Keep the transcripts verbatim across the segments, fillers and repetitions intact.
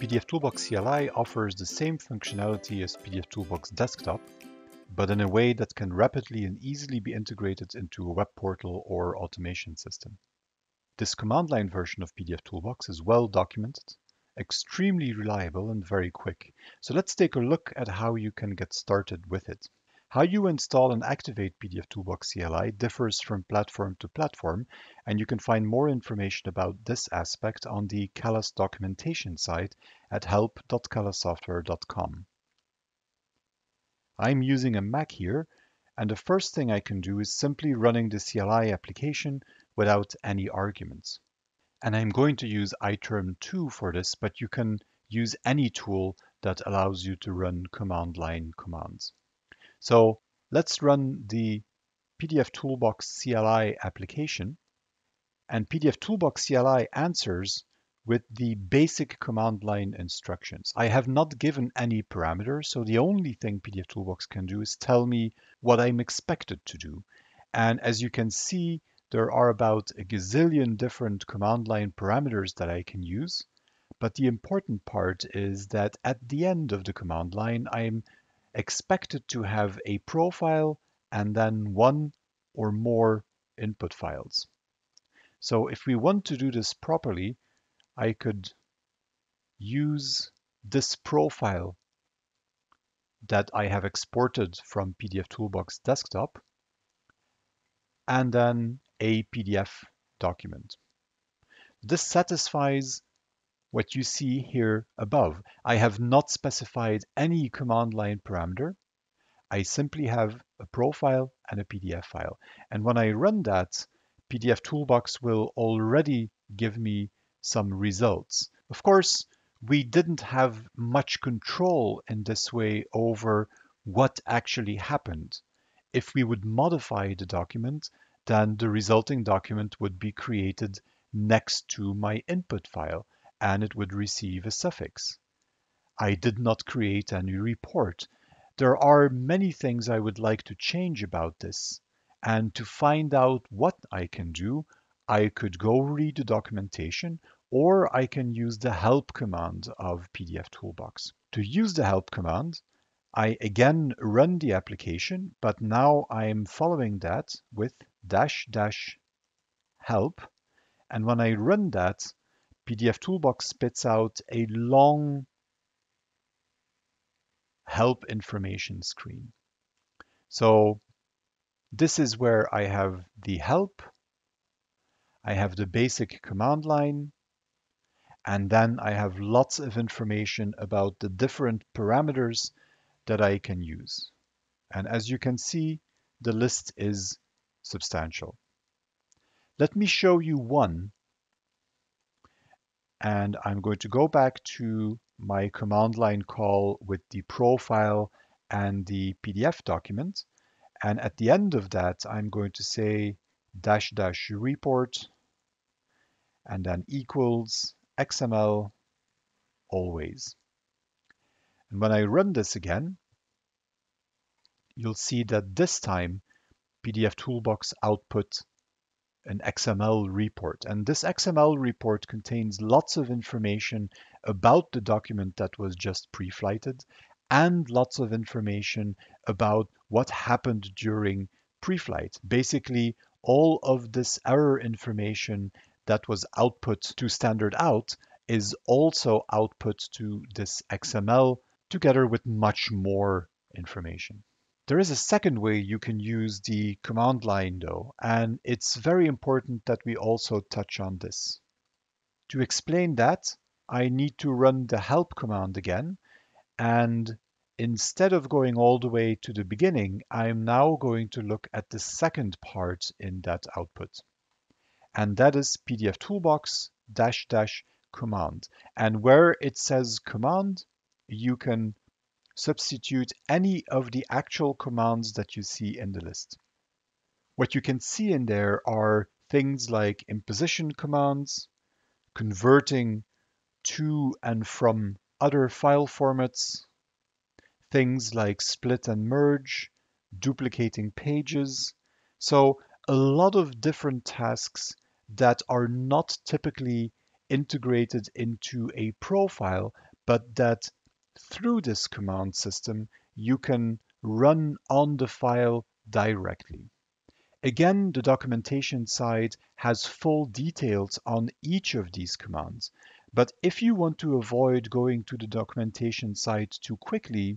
pdfToolbox C L I offers the same functionality as pdfToolbox Desktop, but in a way that can rapidly and easily be integrated into a web portal or automation system. This command line version of pdfToolbox is well documented, extremely reliable, and very quick. So let's take a look at how you can get started with it. How you install and activate pdfToolbox C L I differs from platform to platform, and you can find more information about this aspect on the Callas documentation site at help dot callas software dot com. I'm using a Mac here, and the first thing I can do is simply running the C L I application without any arguments. And I'm going to use i term two for this, but you can use any tool that allows you to run command line commands. So let's run the pdfToolbox C L I application, and pdfToolbox C L I answers with the basic command line instructions. I have not given any parameters, so the only thing pdfToolbox can do is tell me what I'm expected to do. And as you can see, there are about a gazillion different command line parameters that I can use, but the important part is that at the end of the command line, I'm expected to have a profile and then one or more input files. So if we want to do this properly, I could use this profile that I have exported from pdfToolbox Desktop and then a P D F document. This satisfies what you see here above. I have not specified any command line parameter. I simply have a profile and a P D F file. And when I run that, pdfToolbox will already give me some results. Of course, we didn't have much control in this way over what actually happened. If we would modify the document, then the resulting document would be created next to my input file, and it would receive a suffix. I did not create any report. There are many things I would like to change about this, and to find out what I can do, I could go read the documentation, or I can use the help command of pdfToolbox. To use the help command, I again run the application, but now I'm following that with dash dash help, and when I run that, pdfToolbox spits out a long help information screen. So this is where I have the help, I have the basic command line, and then I have lots of information about the different parameters that I can use. And as you can see, the list is substantial. Let me show you one. And I'm going to go back to my command line call with the profile and the P D F document. And at the end of that, I'm going to say dash dash report and then equals X M L always. And when I run this again, you'll see that this time pdfToolbox output an X M L report. And this X M L report contains lots of information about the document that was just pre-flighted and lots of information about what happened during pre-flight. Basically, all of this error information that was output to standard out is also output to this X M L together with much more information. There is a second way you can use the command line though, and it's very important that we also touch on this. To explain that, I need to run the help command again, and instead of going all the way to the beginning, I'm now going to look at the second part in that output. And that is pdfToolbox dash dash command. And where it says command, you can substitute any of the actual commands that you see in the list. What you can see in there are things like imposition commands, converting to and from other file formats, things like split and merge, duplicating pages. So a lot of different tasks that are not typically integrated into a profile, but that through this command system, you can run on the file directly. Again, the documentation side has full details on each of these commands. But if you want to avoid going to the documentation side too quickly,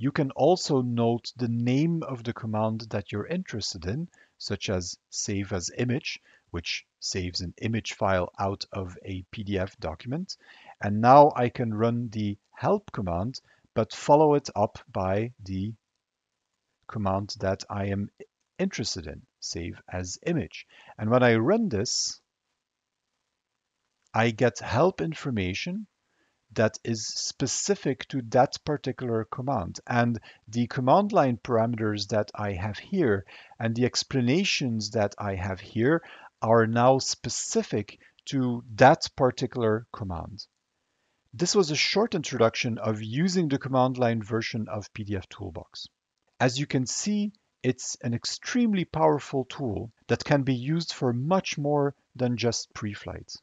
you can also note the name of the command that you're interested in, such as save as image, which saves an image file out of a P D F document. And now I can run the help command, but follow it up by the command that I am interested in, save as image. And when I run this, I get help information that is specific to that particular command. And the command line parameters that I have here and the explanations that I have here are now specific to that particular command. This was a short introduction of using the command line version of pdfToolbox. As you can see, it's an extremely powerful tool that can be used for much more than just pre-flight.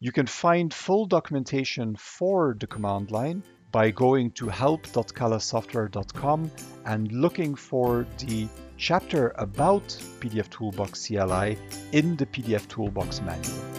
You can find full documentation for the command line by going to help dot callas software dot com and looking for the chapter about pdfToolbox C L I in the pdfToolbox manual.